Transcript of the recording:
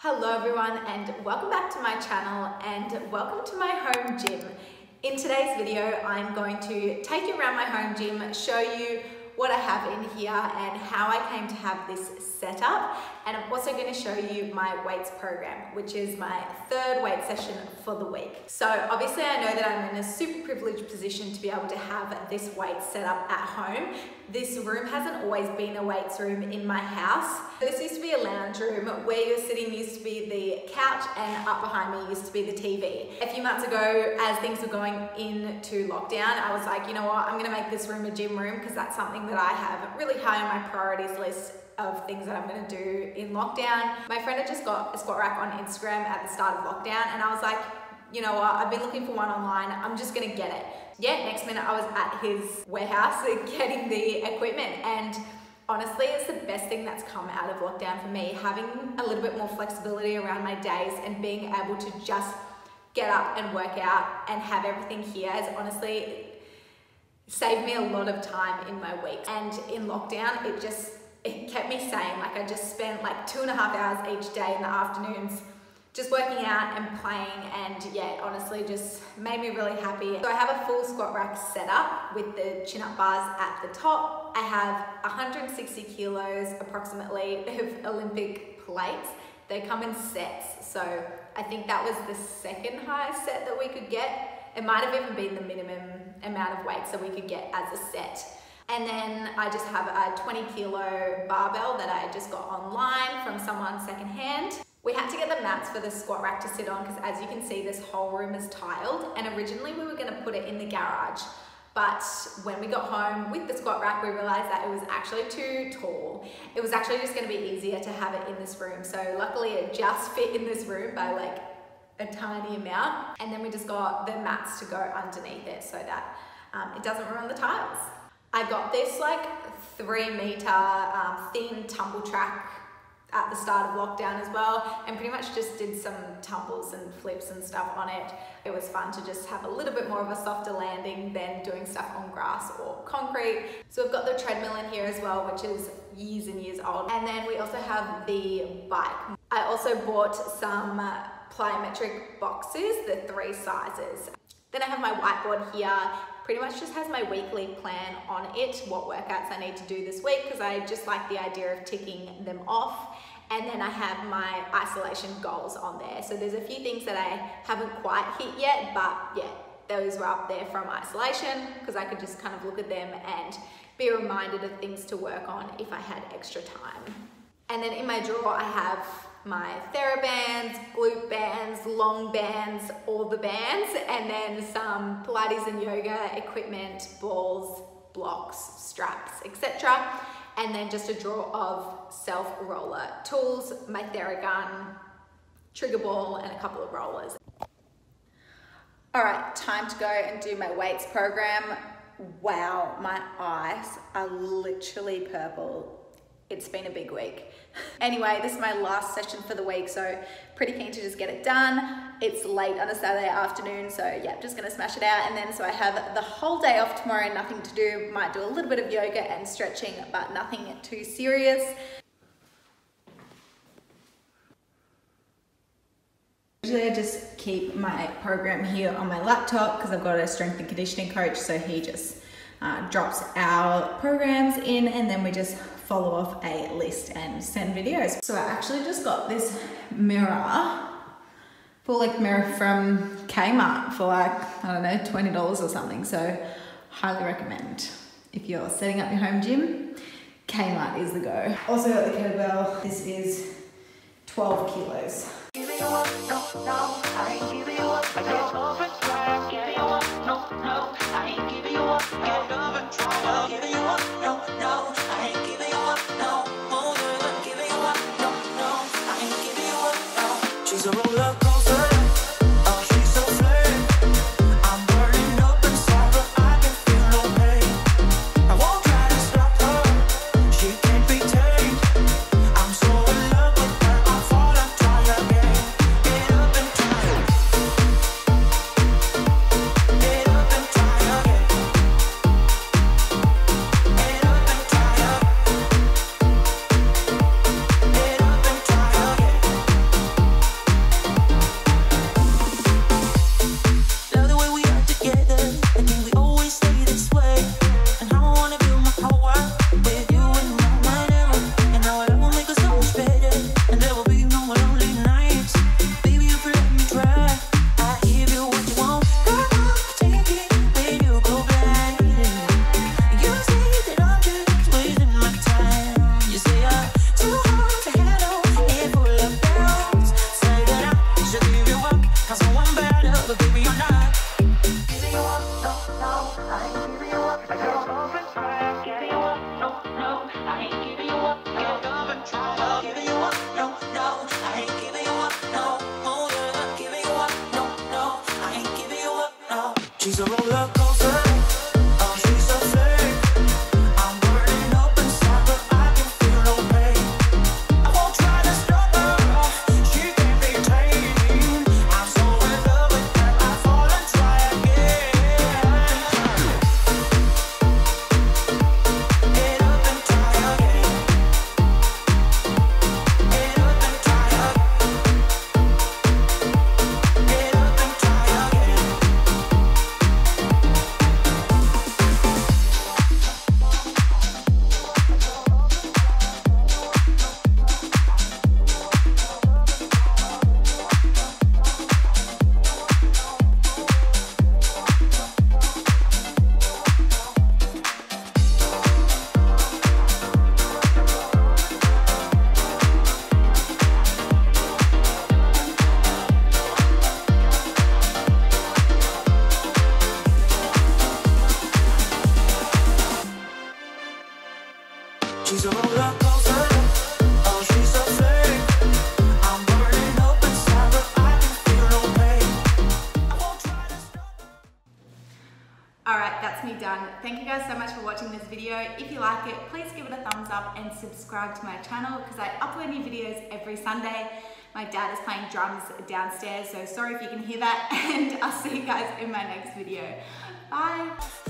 Hello everyone and welcome back to my channel and welcome to my home gym. In today's video I'm going to take you around my home gym, show you what I have in here and how I came to have this set up, and I'm also going to show you my weights program, which is my third weight session for the week. So obviously I know that I'm in a super privileged position to be able to have this weight set up at home. This room hasn't always been a weights room in my house. This used to be a lounge room. Where you're sitting used to be the couch, and up behind me used to be the TV. A few months ago, as things were going into lockdown, I was like, you know what, I'm gonna make this room a gym room because that's something that I have really high on my priorities list of things that I'm gonna do in lockdown. My friend had just got a squat rack on Instagram at the start of lockdown, and I was like, you know what, I've been looking for one online, I'm just gonna get it. Yeah, next minute I was at his warehouse getting the equipment, and honestly, it's the best thing that's come out of lockdown for me, having a little bit more flexibility around my days and being able to just get up and work out and have everything here has honestly saved me a lot of time in my week. And in lockdown, it kept me sane. Like, I just spent like 2.5 hours each day in the afternoons just working out and playing, and yeah, it honestly just made me really happy. So I have a full squat rack set up with the chin-up bars at the top. I have 160 kilos approximately of Olympic plates. They come in sets, so I think that was the second highest set that we could get. It might have even been the minimum amount of weight that we could get as a set. And then I just have a 20 kilo barbell that I just got online from someone secondhand. We had to get the mats for the squat rack to sit on because, as you can see, this whole room is tiled, and originally we were going to put it in the garage, but when we got home with the squat rack we realized that it was actually too tall. It was actually just going to be easier to have it in this room, so luckily it just fit in this room by like a tiny amount, and then we just got the mats to go underneath it so that it doesn't ruin the tiles. I got this like 3 meter thin tumble track at the start of lockdown as well, and pretty much just did some tumbles and flips and stuff on it. It was fun to just have a little bit more of a softer landing than doing stuff on grass or concrete. So we've got the treadmill in here as well, which is years and years old. And then we also have the bike. I also bought some plyometric boxes, the 3 sizes. Then I have my whiteboard here. Pretty much just has my weekly plan on it, what workouts I need to do this week, because I just like the idea of ticking them off. And then I have my isolation goals on there. So there's a few things that I haven't quite hit yet, but yeah, those were up there from isolation because I could just kind of look at them and be reminded of things to work on if I had extra time. And then in my drawer, I have my TheraBands, glute bands, long bands, all the bands, and then some Pilates and yoga equipment, balls, blocks, straps, etc. And then just a drawer of self-roller tools, my TheraGun, trigger ball, and a couple of rollers. All right, time to go and do my weights program. Wow, my eyes are literally purple. It's been a big week. Anyway, this is my last session for the week, so pretty keen to just get it done. It's late on a Saturday afternoon, so yeah, just gonna smash it out. And then so I have the whole day off tomorrow, nothing to do. Might do a little bit of yoga and stretching, but nothing too serious. Usually I just keep my program here on my laptop because I've got a strength and conditioning coach, so he just drops our programs in, and then we just follow off a list and send videos. So I actually just got this mirror, full length mirror from Kmart for like, I don't know, $20 or something. So highly recommend if you're setting up your home gym, Kmart is the go. Also got the kettlebell. This is 12 kilos. She's a roller coaster. Oh, she's a flame. I'm burning up inside, but I can feel no pain. I won't try to stop her. She can't be tamed. I'm so in love with her, I fall and try again. Get up and try again. Get up and try again. Get up and try again. She's a roller coaster. Oh, she's a flame. I'm burning up inside, but I can feel no pain. I won't try to stop. Alright, that's me done. Thank you guys so much for watching this video. If you like it, please give it a thumbs up and subscribe to my channel because I upload new videos every Sunday. My dad is playing drums downstairs, so sorry if you can hear that. And I'll see you guys in my next video. Bye!